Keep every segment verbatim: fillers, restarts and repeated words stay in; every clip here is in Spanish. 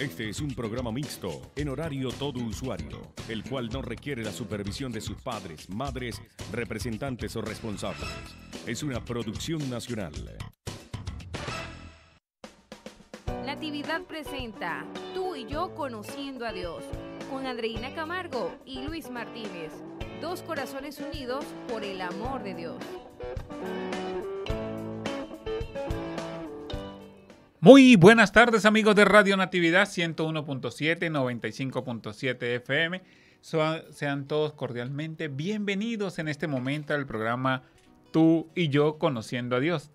Este es un programa mixto, en horario todo usuario, el cual no requiere la supervisión de sus padres, madres, representantes o responsables. Es una producción nacional. Natividad presenta Tú y yo conociendo a Dios, con Andreina Camargo y Luis Martínez. Dos corazones unidos por el amor de Dios. Muy buenas tardes, amigos de Radio Natividad ciento uno punto siete, noventa y cinco punto siete F M. Sean todos cordialmente bienvenidos en este momento al programa Tú y yo conociendo a Dios.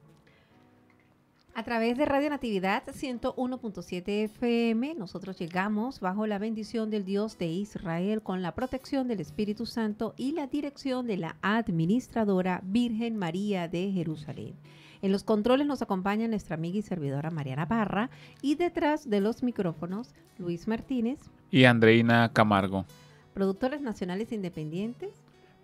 A través de Radio Natividad ciento uno punto siete F M, nosotros llegamos bajo la bendición del Dios de Israel, con la protección del Espíritu Santo y la dirección de la administradora Virgen María de Jerusalén. En los controles nos acompaña nuestra amiga y servidora Mariana Parra, y detrás de los micrófonos, Luis Martínez y Andreina Camargo. Productores nacionales independientes,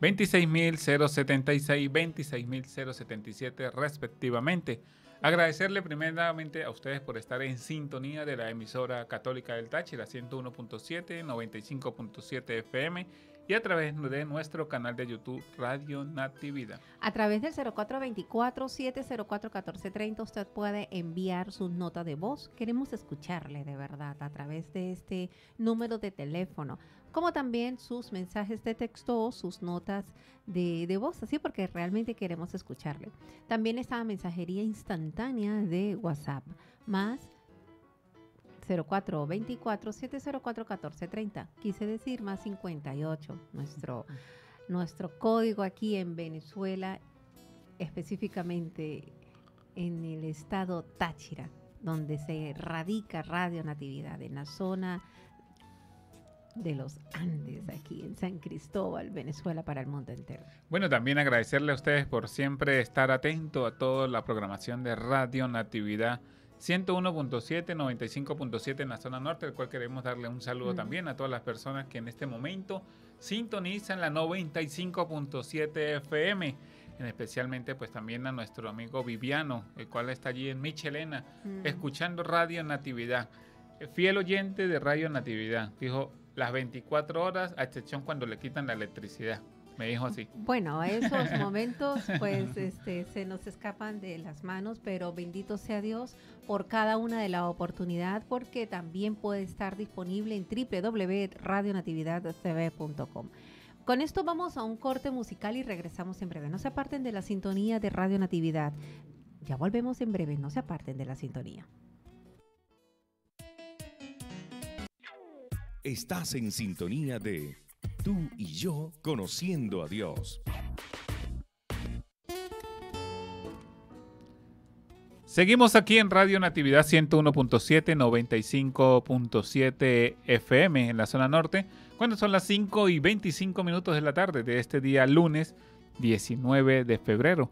veintiséis mil setenta y seis y veintiséis mil setenta y siete respectivamente. Agradecerle primeramente a ustedes por estar en sintonía de la emisora católica del Táchira, ciento uno punto siete, noventa y cinco punto siete F M, y a través de nuestro canal de YouTube Radio Natividad. A través del cero cuatro dos cuatro, siete cero cuatro, uno cuatro tres cero usted puede enviar sus notas de voz. Queremos escucharle de verdad a través de este número de teléfono, como también sus mensajes de texto o sus notas de, de voz, así porque realmente queremos escucharle. También está mensajería instantánea de WhatsApp, más cero cuatro dos cuatro, siete cero cuatro, uno cuatro tres cero, quise decir más cincuenta y ocho, nuestro, nuestro código aquí en Venezuela, específicamente en el estado Táchira, donde se radica Radio Natividad, en la zona de los Andes, aquí en San Cristóbal, Venezuela, para el mundo entero. Bueno, también agradecerle a ustedes por siempre estar atento a toda la programación de Radio Natividad ciento uno punto siete, noventa y cinco punto siete en la zona norte, al cual queremos darle un saludo uh-huh. también a todas las personas que en este momento sintonizan la noventa y cinco punto siete F M, especialmente pues también a nuestro amigo Viviano, el cual está allí en Michelena, uh-huh. escuchando Radio Natividad. Fiel oyente de Radio Natividad, dijo las veinticuatro horas, a excepción cuando le quitan la electricidad, me dijo así. Bueno, esos momentos pues este, se nos escapan de las manos, pero bendito sea Dios por cada una de las oportunidades, porque también puede estar disponible en doble u doble u doble u punto radio natividad t v punto com. Con esto vamos a un corte musical y regresamos en breve. No se aparten de la sintonía de Radio Natividad. Ya volvemos en breve, no se aparten de la sintonía. Estás en sintonía de Tú y yo conociendo a Dios. Seguimos aquí en Radio Natividad ciento uno punto siete, noventa y cinco punto siete F M en la zona norte, cuando son las cinco y veinticinco minutos de la tarde de este día lunes diecinueve de febrero.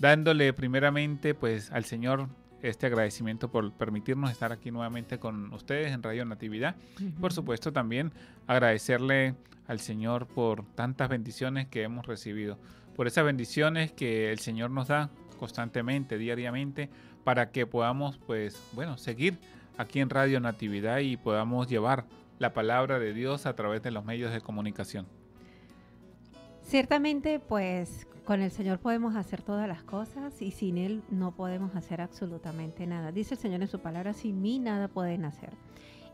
Dándole primeramente pues al Señor este agradecimiento por permitirnos estar aquí nuevamente con ustedes en Radio Natividad. Uh-huh. Por supuesto, también agradecerle al Señor por tantas bendiciones que hemos recibido, por esas bendiciones que el Señor nos da constantemente, diariamente, para que podamos, pues, bueno, seguir aquí en Radio Natividad y podamos llevar la palabra de Dios a través de los medios de comunicación. Ciertamente, pues, con el Señor podemos hacer todas las cosas y sin Él no podemos hacer absolutamente nada. Dice el Señor en su palabra, sin mí nada pueden hacer.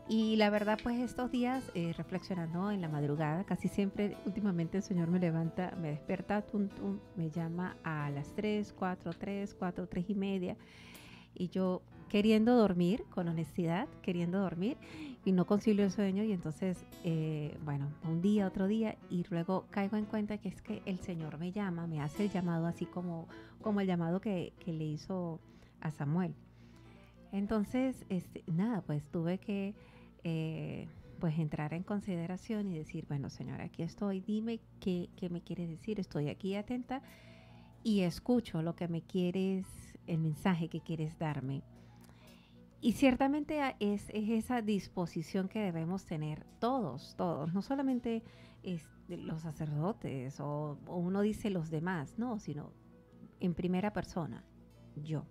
Y la verdad, pues estos días, eh, reflexionando en la madrugada, casi siempre, últimamente el Señor me levanta, me despierta, tum, tum, me llama a las tres, cuatro, tres, cuatro, tres y media. Y yo queriendo dormir, con honestidad, queriendo dormir, y no concilio el sueño, y entonces, eh, bueno, un día, otro día, y luego caigo en cuenta que es que el Señor me llama, me hace el llamado así como, como el llamado que, que le hizo a Samuel. Entonces, este, nada, pues tuve que eh, pues entrar en consideración y decir, bueno, Señor, aquí estoy, dime qué, qué me quieres decir, estoy aquí atenta y escucho lo que me quieres, el mensaje que quieres darme. Y ciertamente es, es esa disposición que debemos tener todos, todos, no solamente es los sacerdotes o, o uno dice los demás, no, sino en primera persona, yo.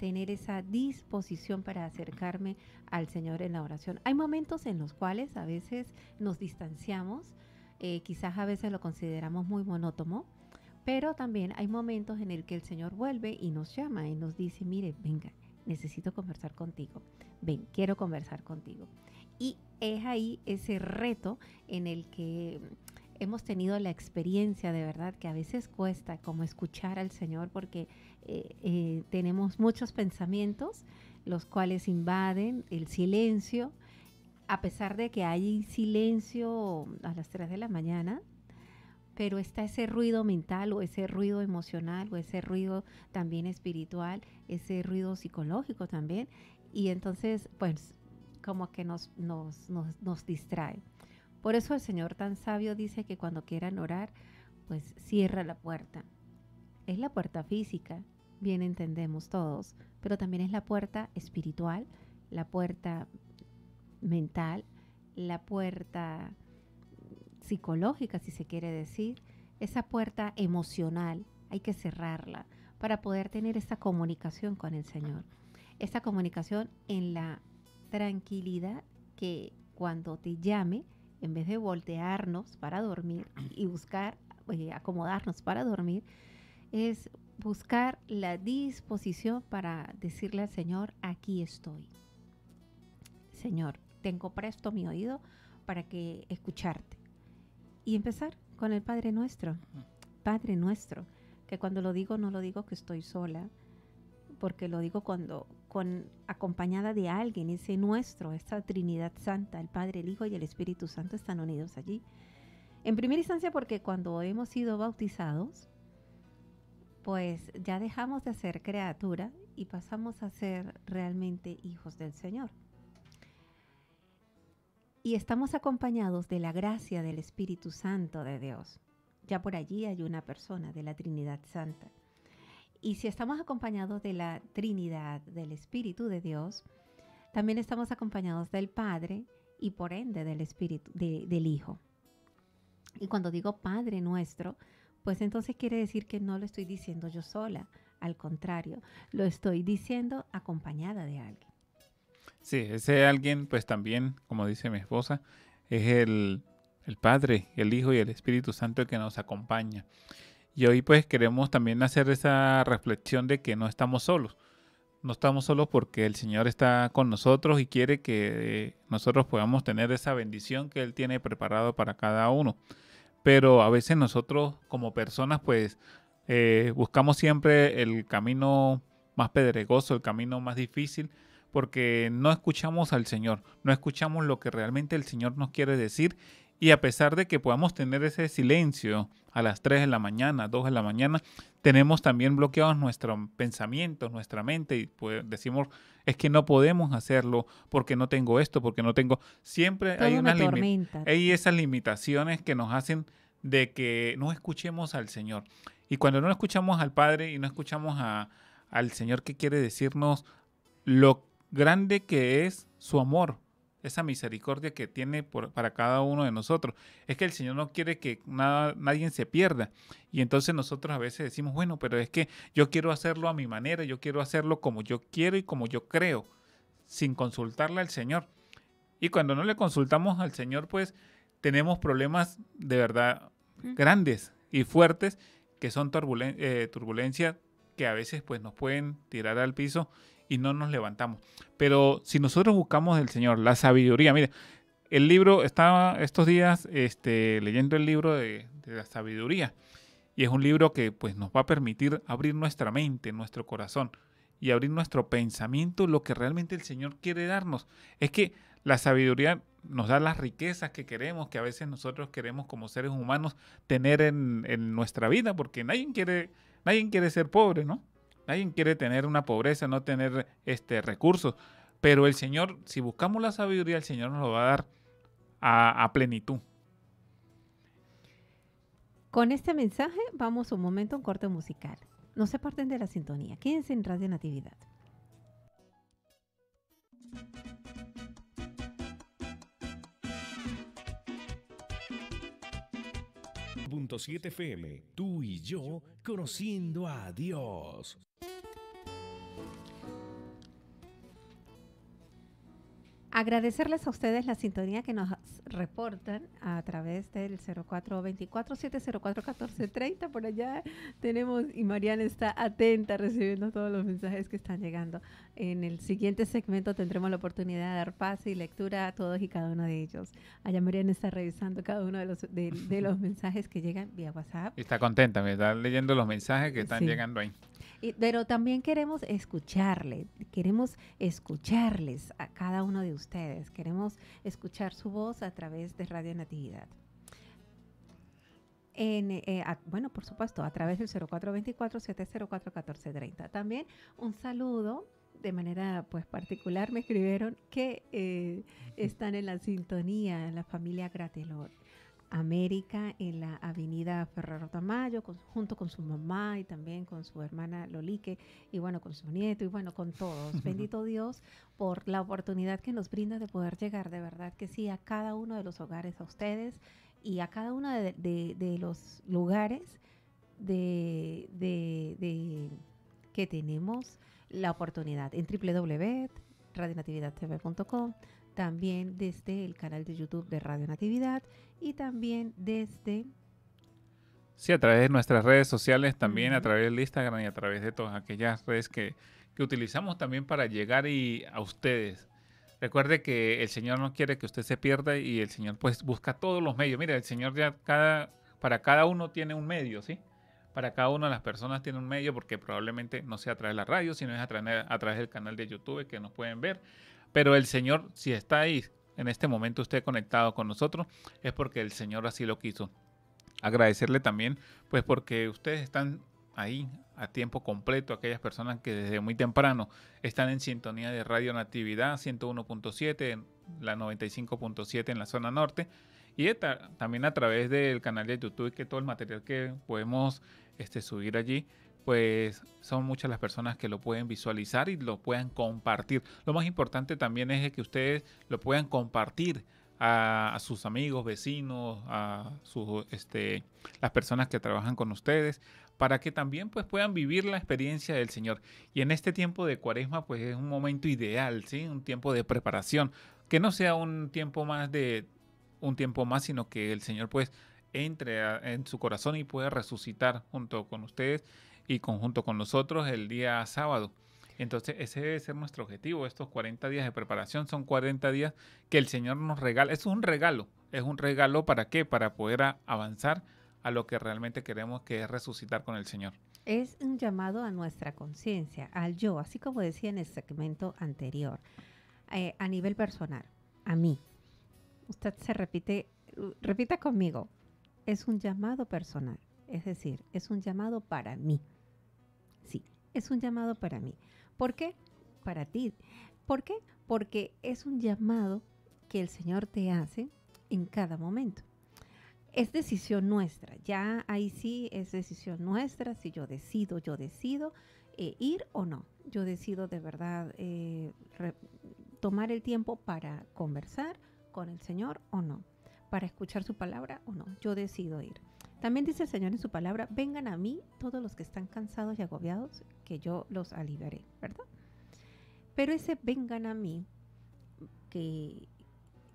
tener esa disposición para acercarme al Señor en la oración. Hay momentos en los cuales a veces nos distanciamos, eh, quizás a veces lo consideramos muy monótono, pero también hay momentos en el que el Señor vuelve y nos llama y nos dice, mire, venga, necesito conversar contigo, ven, quiero conversar contigo. Y es ahí ese reto en el que hemos tenido la experiencia de verdad que a veces cuesta como escuchar al Señor, porque eh, eh, tenemos muchos pensamientos los cuales invaden el silencio, a pesar de que hay silencio a las tres de la mañana, pero está ese ruido mental o ese ruido emocional o ese ruido también espiritual, ese ruido psicológico también, y entonces pues como que nos, nos, nos, nos distrae. Por eso el Señor tan sabio dice que cuando quieran orar, pues cierra la puerta. Es la puerta física, bien entendemos todos, pero también es la puerta espiritual, la puerta mental, la puerta psicológica, si se quiere decir, esa puerta emocional, hay que cerrarla para poder tener esta comunicación con el Señor. Esta comunicación en la tranquilidad que cuando te llame, en vez de voltearnos para dormir y buscar, eh, acomodarnos para dormir, es buscar la disposición para decirle al Señor, aquí estoy. Señor, tengo presto mi oído para que escucharte. Y empezar con el Padre Nuestro. Padre Nuestro, que cuando lo digo, no lo digo que estoy sola, porque lo digo cuando con acompañada de alguien, ese nuestro, esta Trinidad Santa, el Padre, el Hijo y el Espíritu Santo están unidos allí. En primera instancia porque cuando hemos sido bautizados, pues ya dejamos de ser criatura y pasamos a ser realmente hijos del Señor. Y estamos acompañados de la gracia del Espíritu Santo de Dios. Ya por allí hay una persona de la Trinidad Santa. Y si estamos acompañados de la Trinidad, del Espíritu de Dios, también estamos acompañados del Padre y por ende del Espíritu, de, del Hijo. Y cuando digo Padre Nuestro, pues entonces quiere decir que no lo estoy diciendo yo sola, al contrario, lo estoy diciendo acompañada de alguien. Sí, ese alguien pues también, como dice mi esposa, es el, el Padre, el Hijo y el Espíritu Santo que nos acompaña. Y hoy pues queremos también hacer esa reflexión de que no estamos solos. No estamos solos porque el Señor está con nosotros y quiere que nosotros podamos tener esa bendición que Él tiene preparado para cada uno. Pero a veces nosotros como personas pues eh, buscamos siempre el camino más pedregoso, el camino más difícil, porque no escuchamos al Señor, no escuchamos lo que realmente el Señor nos quiere decir. Y a pesar de que podamos tener ese silencio a las tres de la mañana, dos de la mañana, tenemos también bloqueados nuestros pensamientos, nuestra mente, y pues decimos, es que no podemos hacerlo porque no tengo esto, porque no tengo... Siempre hay, una limi- hay esas limitaciones que nos hacen de que no escuchemos al Señor. Y cuando no escuchamos al Padre y no escuchamos a, al Señor que quiere decirnos lo grande que es su amor, esa misericordia que tiene por, para cada uno de nosotros. Es que el Señor no quiere que nada, nadie se pierda. Y entonces nosotros a veces decimos, bueno, pero es que yo quiero hacerlo a mi manera, yo quiero hacerlo como yo quiero y como yo creo, sin consultarle al Señor. Y cuando no le consultamos al Señor, pues tenemos problemas de verdad grandes y fuertes que son turbulen- eh, turbulencia que a veces pues, nos pueden tirar al piso y no nos levantamos. Pero si nosotros buscamos del Señor la sabiduría, mire, el libro, estaba estos días este, leyendo el libro de, de la sabiduría, y es un libro que pues, nos va a permitir abrir nuestra mente, nuestro corazón, y abrir nuestro pensamiento, lo que realmente el Señor quiere darnos. Es que la sabiduría nos da las riquezas que queremos, que a veces nosotros queremos como seres humanos tener en, en nuestra vida, porque nadie quiere, nadie quiere ser pobre, ¿no? Nadie quiere tener una pobreza, no tener este, recursos, pero el Señor, si buscamos la sabiduría, el Señor nos lo va a dar a, a plenitud. Con este mensaje vamos un momento a un corte musical. No se parten de la sintonía, quédense en Radio Natividad. siete F M, tú y yo conociendo a Dios. Agradecerles a ustedes la sintonía que nos reportan a través del cero cuatro dos cuatro, siete cero cuatro, uno cuatro tres cero. Por allá tenemos, y Mariana está atenta recibiendo todos los mensajes que están llegando. En el siguiente segmento tendremos la oportunidad de dar pase y lectura a todos y cada uno de ellos. Allá Mariana está revisando cada uno de los, de, de los mensajes que llegan vía WhatsApp. Y está contenta, me está leyendo los mensajes que están sí. llegando ahí. Y, pero también queremos escucharle, queremos escucharles a cada uno de ustedes, queremos escuchar su voz a través de Radio Natividad. En, eh, a, bueno, por supuesto, a través del cero cuatro dos cuatro, siete cero cuatro, uno cuatro tres cero. También un saludo de manera pues particular, me escribieron que eh, están en la sintonía, en la familia Gratelot América, en la avenida Ferrero Tamayo, con, junto con su mamá y también con su hermana Lolique, y bueno, con su nieto, y bueno, con todos. Bendito Dios por la oportunidad que nos brinda de poder llegar, de verdad que sí, a cada uno de los hogares, a ustedes, y a cada uno de, de, de los lugares de, de, de que tenemos la oportunidad, en doble u doble u doble u punto radio natividad t v punto com, también desde el canal de YouTube de Radio Natividad, y también desde... Sí, a través de nuestras redes sociales, también uh-huh. a través del Instagram y a través de todas aquellas redes que, que utilizamos también para llegar y a ustedes. Recuerde que el Señor no quiere que usted se pierda y el Señor pues busca todos los medios. Mira, el Señor ya cada, para cada uno tiene un medio, ¿sí? Para cada una de las personas tiene un medio, porque probablemente no sea a través de la radio, sino es a través, a través del canal de YouTube que nos pueden ver. Pero el Señor, si está ahí, en este momento usted conectado con nosotros, es porque el Señor así lo quiso. Agradecerle también, pues porque ustedes están ahí a tiempo completo, aquellas personas que desde muy temprano están en sintonía de Radio Natividad ciento uno punto siete, la noventa y cinco punto siete en la zona norte, y esta, también a través del canal de YouTube, que todo el material que podemos este, subir allí, pues son muchas las personas que lo pueden visualizar y lo puedan compartir. Lo más importante también es que ustedes lo puedan compartir a, a sus amigos, vecinos, a sus, este, las personas que trabajan con ustedes, para que también pues, puedan vivir la experiencia del Señor. Y en este tiempo de Cuaresma pues es un momento ideal, ¿sí? Un tiempo de preparación, que no sea un tiempo más, de, un tiempo más sino que el Señor pues entre a, en su corazón y pueda resucitar junto con ustedes y conjunto con nosotros el día sábado. Entonces ese debe ser nuestro objetivo, estos cuarenta días de preparación, son cuarenta días que el Señor nos regala. Es un regalo, es un regalo ¿para qué? Para poder a avanzar a lo que realmente queremos, que es resucitar con el Señor. Es un llamado a nuestra conciencia, al yo, así como decía en el segmento anterior, eh, a nivel personal, a mí. Usted se repite, repita conmigo, es un llamado personal, es decir, es un llamado para mí. Sí, es un llamado para mí. ¿Por qué? Para ti. ¿Por qué? Porque es un llamado que el Señor te hace en cada momento. Es decisión nuestra. Ya ahí sí es decisión nuestra. Si yo decido, yo decido eh, ir o no. Yo decido de verdad eh, re, tomar el tiempo para conversar con el Señor o no. Para escuchar su palabra o no. Yo decido ir. También dice el Señor en su palabra, vengan a mí todos los que están cansados y agobiados, que yo los aliviaré, ¿verdad? Pero ese vengan a mí, que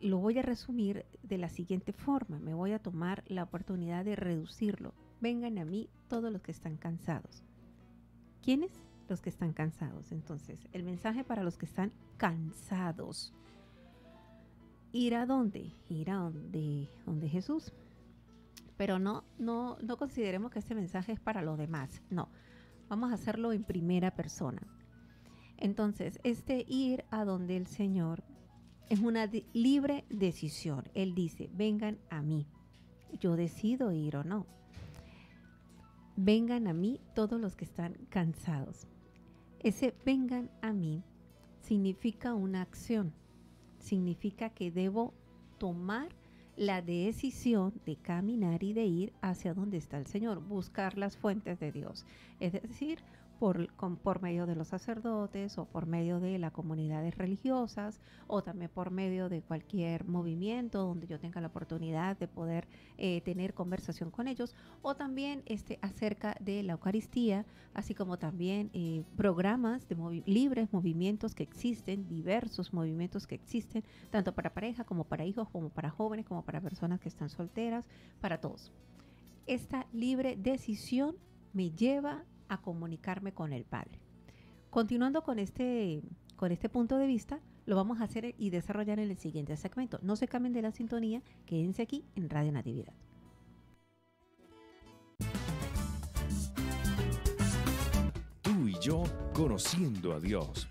lo voy a resumir de la siguiente forma, me voy a tomar la oportunidad de reducirlo. Vengan a mí todos los que están cansados. ¿Quiénes? Los que están cansados. Entonces, el mensaje para los que están cansados. ¿Ir a dónde? Ir a donde, donde Jesús. Pero no, no, no consideremos que este mensaje es para los demás. No, vamos a hacerlo en primera persona. Entonces, este ir a donde el Señor es una de- libre decisión. Él dice, vengan a mí. Yo decido ir o no. Vengan a mí todos los que están cansados. Ese vengan a mí significa una acción. Significa que debo tomar la decisión de caminar y de ir hacia donde está el Señor, buscar las fuentes de Dios, es decir, por, con, por medio de los sacerdotes o por medio de las comunidades religiosas o también por medio de cualquier movimiento donde yo tenga la oportunidad de poder eh, tener conversación con ellos, o también este, acerca de la Eucaristía, así como también eh, programas de movi- libres, movimientos que existen, diversos movimientos que existen, tanto para pareja como para hijos, como para jóvenes, como para personas que están solteras, para todos. Esta libre decisión me lleva a comunicarme con el Padre. Continuando con este, con este punto de vista, lo vamos a hacer y desarrollar en el siguiente segmento. No se cambien de la sintonía, quédense aquí en Radio Natividad. Tú y yo conociendo a Dios.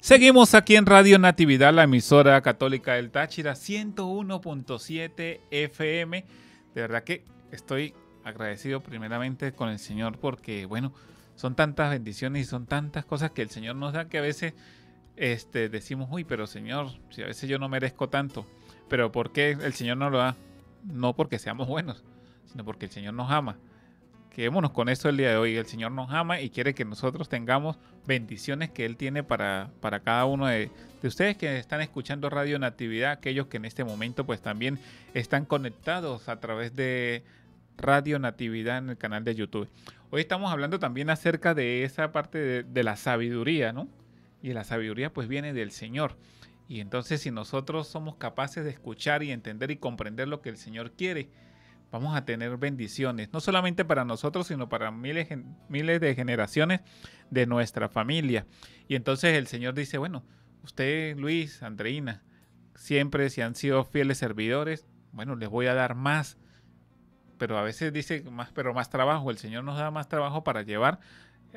Seguimos aquí en Radio Natividad, la emisora católica del Táchira, ciento uno punto siete F M. De verdad que estoy agradecido primeramente con el Señor porque, bueno, son tantas bendiciones y son tantas cosas que el Señor nos da que a veces este, decimos, uy, pero Señor, si a veces yo no merezco tanto. Pero ¿por qué el Señor nos lo da? No porque seamos buenos, sino porque el Señor nos ama. Quedémonos con eso el día de hoy. El Señor nos ama y quiere que nosotros tengamos bendiciones que Él tiene para, para cada uno de, de ustedes que están escuchando Radio Natividad, aquellos que en este momento pues también están conectados a través de Radio Natividad en el canal de YouTube. Hoy estamos hablando también acerca de esa parte de, de la sabiduría, ¿no? Y la sabiduría pues viene del Señor. Y entonces si nosotros somos capaces de escuchar y entender y comprender lo que el Señor quiere, vamos a tener bendiciones, no solamente para nosotros, sino para miles, miles de generaciones de nuestra familia. Y entonces el Señor dice, bueno, usted, Luis, Andreina, siempre si han sido fieles servidores, bueno, les voy a dar más. Pero a veces dice, más, pero más trabajo. El Señor nos da más trabajo para llevar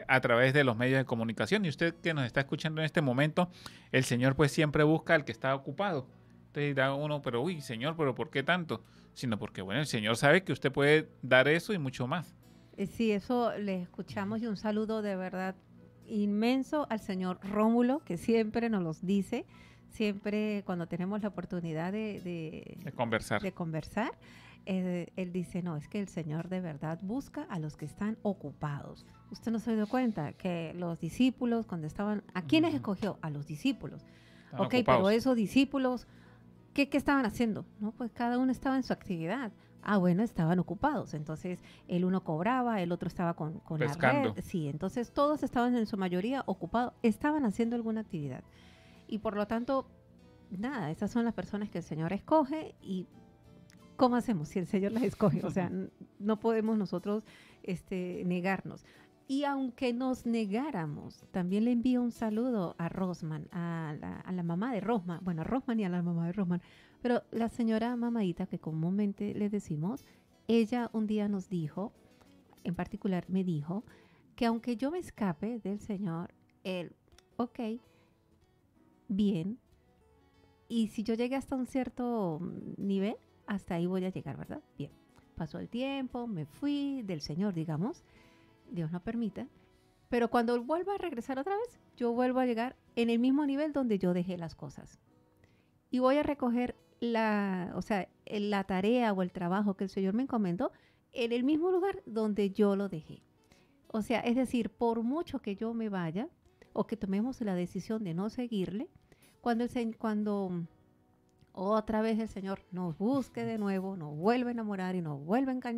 a través de los medios de comunicación. Y usted que nos está escuchando en este momento, el Señor pues siempre busca al que está ocupado. Entonces dirá uno, pero uy, Señor, pero ¿por qué tanto? Sino porque, bueno, el Señor sabe que usted puede dar eso y mucho más. Sí, eso le escuchamos, y un saludo de verdad inmenso al señor Rómulo, que siempre nos los dice, siempre cuando tenemos la oportunidad de, de, de conversar. De conversar eh, él dice, no, es que el Señor de verdad busca a los que están ocupados. Usted no se dio cuenta que los discípulos, cuando estaban, ¿a quiénes uh-huh. escogió? A los discípulos. Están ok, ocupados. Pero esos discípulos... ¿Qué, ¿Qué estaban haciendo? No, pues cada uno estaba en su actividad. Ah, bueno, estaban ocupados. Entonces, el uno cobraba, el otro estaba con, con la red. Sí, entonces todos estaban en su mayoría ocupados, estaban haciendo alguna actividad. Y por lo tanto, nada, esas son las personas que el Señor escoge. ¿Y cómo hacemos si el Señor las escoge? O sea, no podemos nosotros este, negarnos. Y aunque nos negáramos, también le envío un saludo a Rosman, a la, a la mamá de Rosman, bueno, a Rosman y a la mamá de Rosman, pero la señora mamadita que comúnmente le decimos, ella un día nos dijo, en particular me dijo, que aunque yo me escape del Señor, Él, ok, bien, y si yo llegué hasta un cierto nivel, hasta ahí voy a llegar, ¿verdad? Bien, pasó el tiempo, me fui del Señor, digamos, Dios no permita, pero cuando vuelva a regresar otra vez, yo vuelvo a llegar en el mismo nivel donde yo dejé las cosas. Y voy a recoger la, o sea, la tarea o el trabajo que el Señor me encomendó en el mismo lugar donde yo lo dejé. O sea, es decir, por mucho que yo me vaya o que tomemos la decisión de no seguirle, cuando, el, cuando otra vez el Señor nos busque de nuevo, nos vuelve a enamorar y nos vuelve a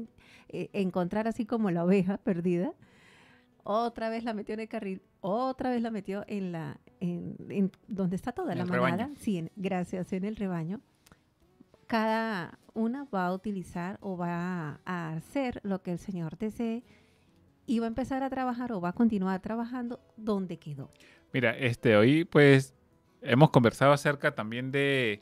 eh, encontrar así como la oveja perdida, otra vez la metió en el carril, otra vez la metió en la en, en donde está toda la manada, sí, en, gracias, en el rebaño. Cada una va a utilizar o va a hacer lo que el Señor desee y va a empezar a trabajar o va a continuar trabajando donde quedó. Mira, este hoy pues hemos conversado acerca también de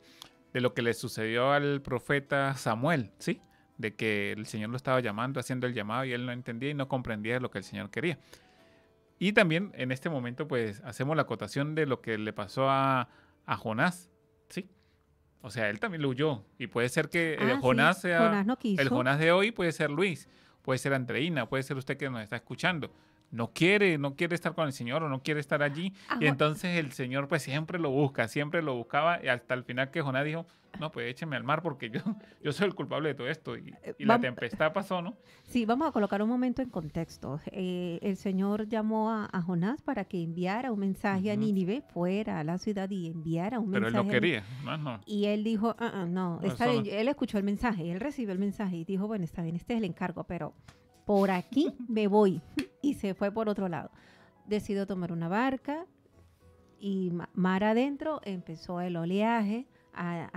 de lo que le sucedió al profeta Samuel, ¿sí? De que el Señor lo estaba llamando, haciendo el llamado, y él no entendía y no comprendía lo que el Señor quería. Y también en este momento, pues, hacemos la acotación de lo que le pasó a, a Jonás, ¿sí? O sea, él también lo huyó. Y puede ser que ah, el Jonás sí. sea... Jonás no quiso. El Jonás de hoy puede ser Luis, puede ser Andreina, puede ser usted que nos está escuchando. no quiere, no quiere estar con el Señor o no quiere estar allí. Ajá. Y entonces el Señor pues siempre lo busca, siempre lo buscaba, y hasta el final que Jonás dijo, no, pues échenme al mar porque yo, yo soy el culpable de todo esto. Y, y la tempestad pasó, ¿no? Sí, vamos a colocar un momento en contexto. Eh, el Señor llamó a, a Jonás para que enviara un mensaje uh-huh. a Nínive, fuera a la ciudad, y enviara un Pero mensaje. Pero él no quería, no, no. Y él dijo, uh-uh, no, está bien. No. Él escuchó el mensaje, él recibió el mensaje y dijo, bueno, está bien, este es el encargo, pero por aquí me voy. Y se fue por otro lado. Decidió tomar una barca y mar adentro empezó el oleaje a,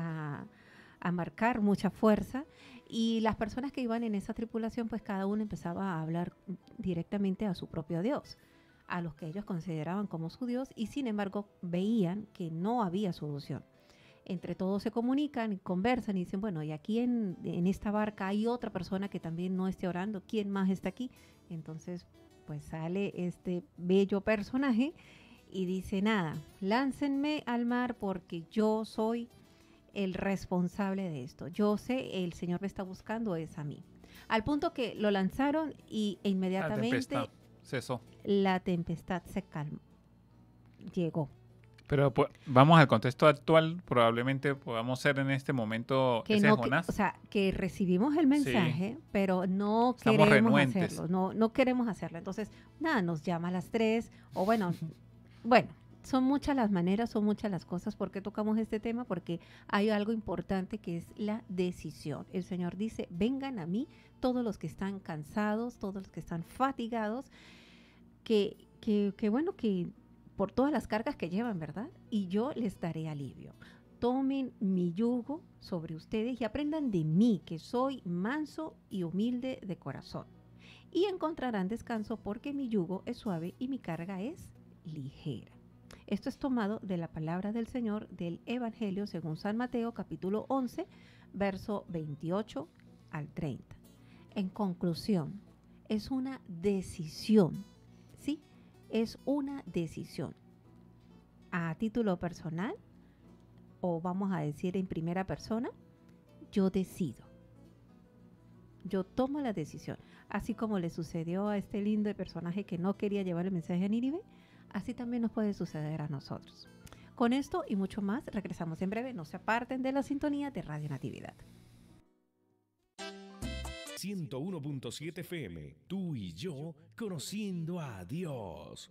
a, a marcar mucha fuerza. Y las personas que iban en esa tripulación, pues cada uno empezaba a hablar directamente a su propio Dios, a los que ellos consideraban como su Dios, y sin embargo veían que no había solución. Entre todos se comunican, conversan y dicen, bueno, y aquí en, en esta barca hay otra persona que también no esté orando, ¿quién más está aquí? Entonces, pues sale este bello personaje y dice, nada, láncenme al mar porque yo soy el responsable de esto. Yo sé, el Señor me está buscando, es a mí. Al punto que lo lanzaron y e inmediatamente la tempestad cesó. La tempestad se calmó, llegó. Pero pues, vamos al contexto actual, probablemente podamos ser en este momento que ese no, Jonás. Que, o sea, que recibimos el mensaje, sí, pero no Estamos queremos renuentes. hacerlo, no, no queremos hacerlo. Entonces, nada, nos llama a las tres, o bueno, bueno, son muchas las maneras, son muchas las cosas. ¿Por qué tocamos este tema? Porque hay algo importante que es la decisión. El Señor dice, vengan a mí todos los que están cansados, todos los que están fatigados, que, que, que bueno, que... por todas las cargas que llevan, ¿verdad? Y yo les daré alivio. Tomen mi yugo sobre ustedes y aprendan de mí, que soy manso y humilde de corazón. Y encontrarán descanso porque mi yugo es suave y mi carga es ligera. Esto es tomado de la palabra del Señor del Evangelio según San Mateo, capítulo once, verso veintiocho al treinta. En conclusión, es una decisión, ¿sí? Es una decisión a título personal, o vamos a decir en primera persona, yo decido, yo tomo la decisión. Así como le sucedió a este lindo personaje que no quería llevar el mensaje a Nínive, así también nos puede suceder a nosotros. Con esto y mucho más, regresamos en breve. No se aparten de la sintonía de Radio Natividad. ciento uno punto siete F M, tú y yo, conociendo a Dios.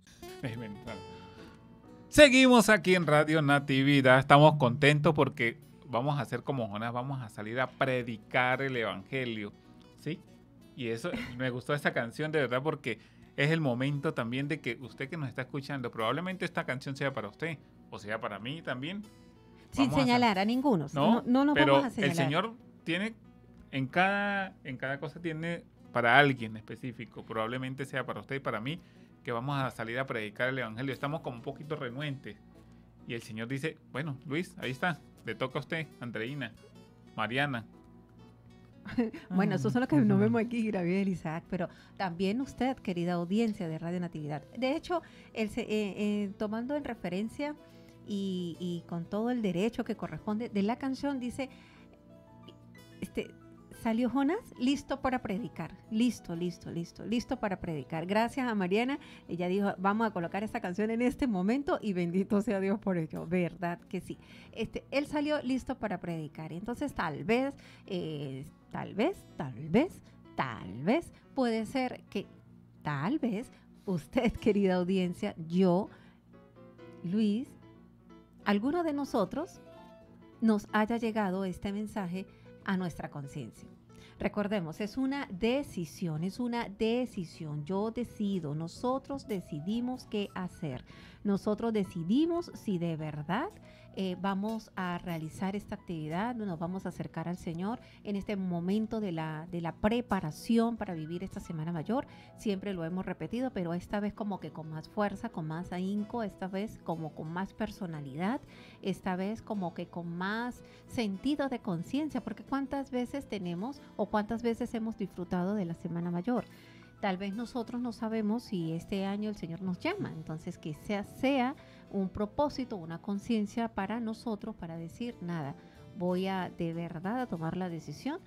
Seguimos aquí en Radio Natividad, estamos contentos porque vamos a hacer como Jonás, vamos a salir a predicar el Evangelio, ¿sí? Y eso, me gustó esta canción de verdad porque es el momento también de que usted que nos está escuchando, probablemente esta canción sea para usted, o sea para mí también. Sin señalar a, a ninguno, no, no, no nos pero vamos a señalar. El Señor tiene... En cada, en cada cosa tiene para alguien específico, probablemente sea para usted y para mí, que vamos a salir a predicar el Evangelio. Estamos como un poquito renuentes. Y el Señor dice, bueno, Luis, ahí está, le toca a usted, Andreina, Mariana. Bueno, eso es lo que no vemos aquí, Gabriel Isaac, pero también usted, querida audiencia de Radio Natividad. De hecho, el, eh, eh, tomando en referencia y, y con todo el derecho que corresponde de la canción, dice... este Salió Jonás, listo para predicar, listo, listo, listo, listo para predicar. Gracias a Mariana, ella dijo, vamos a colocar esta canción en este momento y bendito sea Dios por ello, verdad que sí. Este, él salió listo para predicar, entonces tal vez, eh, tal vez, tal vez, tal vez, puede ser que tal vez usted, querida audiencia, yo, Luis, alguno de nosotros nos haya llegado este mensaje a nuestra conciencia. Recordemos, es una decisión, es una decisión. Yo decido, nosotros decidimos qué hacer. Nosotros decidimos si de verdad eh, vamos a realizar esta actividad, nos vamos a acercar al Señor en este momento de la, de la preparación para vivir esta Semana Mayor. Siempre lo hemos repetido, pero esta vez como que con más fuerza, con más ahínco, esta vez como con más personalidad, esta vez como que con más sentido de conciencia, porque cuántas veces tenemos o cuántas veces hemos disfrutado de la Semana Mayor. Tal vez nosotros no sabemos si este año el Señor nos llama, entonces que sea, sea un propósito, una conciencia para nosotros, para decir, nada, voy a de verdad a tomar la decisión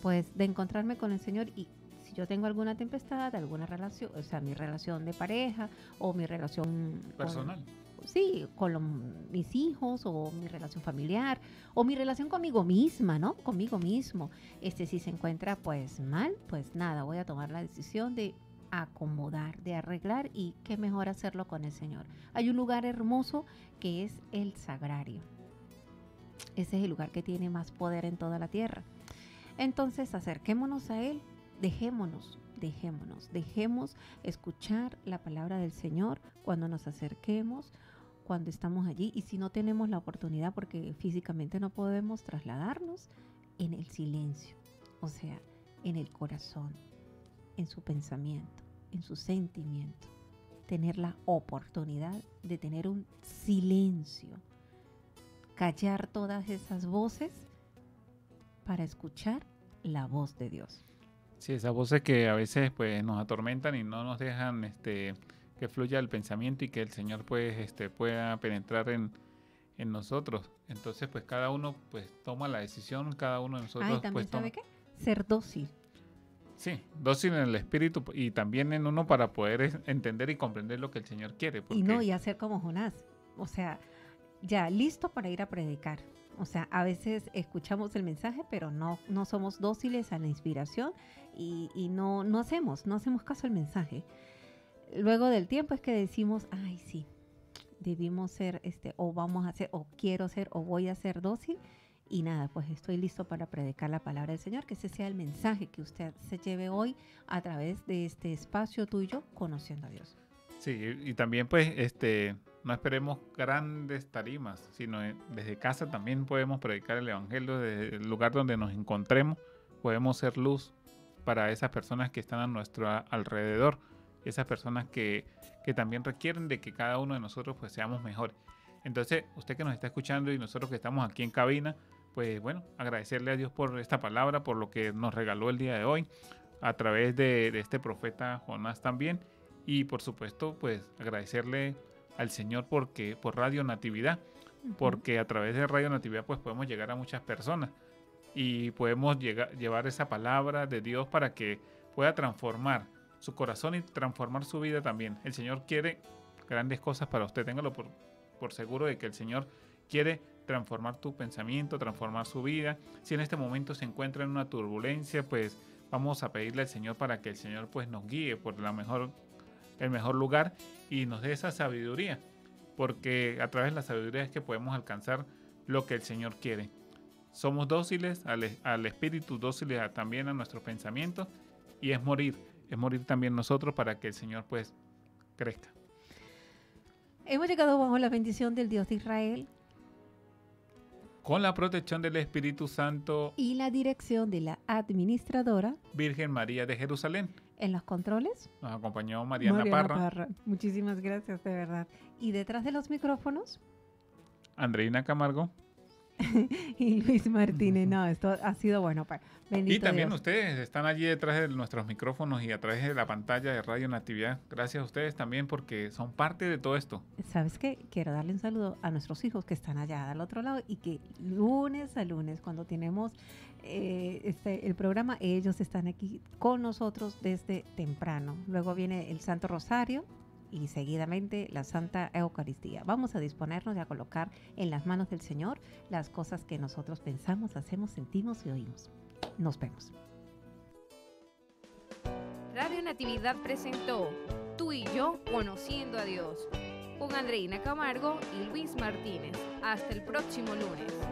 pues de encontrarme con el Señor, y si yo tengo alguna tempestad, alguna relación, o sea, mi relación de pareja o mi relación personal. Con, sí, con los, mis hijos o mi relación familiar o mi relación conmigo misma, ¿no? Conmigo mismo. Este, si se encuentra pues mal, pues nada, voy a tomar la decisión de acomodar, de arreglar, y qué mejor hacerlo con el Señor. Hay un lugar hermoso que es el sagrario. Ese es el lugar que tiene más poder en toda la tierra. Entonces, acerquémonos a Él, dejémonos, dejémonos, dejemos escuchar la palabra del Señor cuando nos acerquemos, cuando estamos allí. Y si no tenemos la oportunidad, porque físicamente no podemos trasladarnos, en el silencio, o sea, en el corazón, en su pensamiento, en su sentimiento, tener la oportunidad de tener un silencio, callar todas esas voces para escuchar la voz de Dios. Sí, esas voces que a veces pues nos atormentan y no nos dejan este, que fluya el pensamiento y que el Señor pues este, pueda penetrar en, en nosotros. Entonces pues cada uno pues toma la decisión, cada uno de nosotros. Ay, ¿también pues sabe toma... qué? Ser dócil. Sí, dócil en el espíritu y también en uno para poder entender y comprender lo que el Señor quiere. Porque... Y no, y hacer como Jonás, o sea, ya listo para ir a predicar. O sea, a veces escuchamos el mensaje, pero no, no somos dóciles a la inspiración y, y no, no hacemos, no hacemos caso al mensaje. Luego del tiempo es que decimos, ay sí, debimos ser, este, o vamos a ser, o quiero ser, o voy a ser dócil. Y nada, pues estoy listo para predicar la palabra del Señor. Que ese sea el mensaje que usted se lleve hoy a través de este espacio tuyo, Conociendo a Dios. Sí, y también pues este, no esperemos grandes tarimas, sino desde casa también podemos predicar el evangelio. Desde el lugar donde nos encontremos podemos ser luz para esas personas que están a nuestro alrededor, esas personas que, que también requieren de que cada uno de nosotros pues seamos mejores. Entonces, usted que nos está escuchando y nosotros que estamos aquí en cabina, pues bueno, agradecerle a Dios por esta palabra, por lo que nos regaló el día de hoy a través de, de este profeta Jonás también. Y por supuesto, pues agradecerle al Señor porque, por Radio Natividad, porque a través de Radio Natividad pues podemos llegar a muchas personas y podemos llegar, llevar esa palabra de Dios para que pueda transformar su corazón y transformar su vida también. El Señor quiere grandes cosas para usted, téngalo por, por seguro de que el Señor quiere transformar tu pensamiento, transformar su vida. Si en este momento se encuentra en una turbulencia, pues vamos a pedirle al Señor para que el Señor pues nos guíe por la mejor, el mejor lugar y nos dé esa sabiduría, porque a través de la sabiduría es que podemos alcanzar lo que el Señor quiere. Somos dóciles al, al espíritu, dóciles a, también a nuestros pensamientos, y es morir, es morir también nosotros para que el Señor pues crezca. Hemos llegado bajo la bendición del Dios de Israel, con la protección del Espíritu Santo y la dirección de la administradora Virgen María de Jerusalén. En los controles nos acompañó Mariana, Mariana Parra. Parra. Muchísimas gracias, de verdad. Y detrás de los micrófonos, Andreina Camargo y Luis Martínez. No, esto ha sido bueno. Bendito y también Dios. Ustedes están allí detrás de nuestros micrófonos y a través de la pantalla de Radio Natividad. Gracias a ustedes también porque son parte de todo esto. ¿Sabes qué? Quiero darle un saludo a nuestros hijos que están allá al otro lado y que lunes a lunes, cuando tenemos eh, este, el programa, ellos están aquí con nosotros desde temprano. Luego viene el Santo Rosario y seguidamente la Santa Eucaristía. Vamos a disponernos a colocar en las manos del Señor las cosas que nosotros pensamos, hacemos, sentimos y oímos. Nos vemos. Radio Natividad presentó Tú y yo, Conociendo a Dios, con Andreina Camargo y Luis Martínez. Hasta el próximo lunes.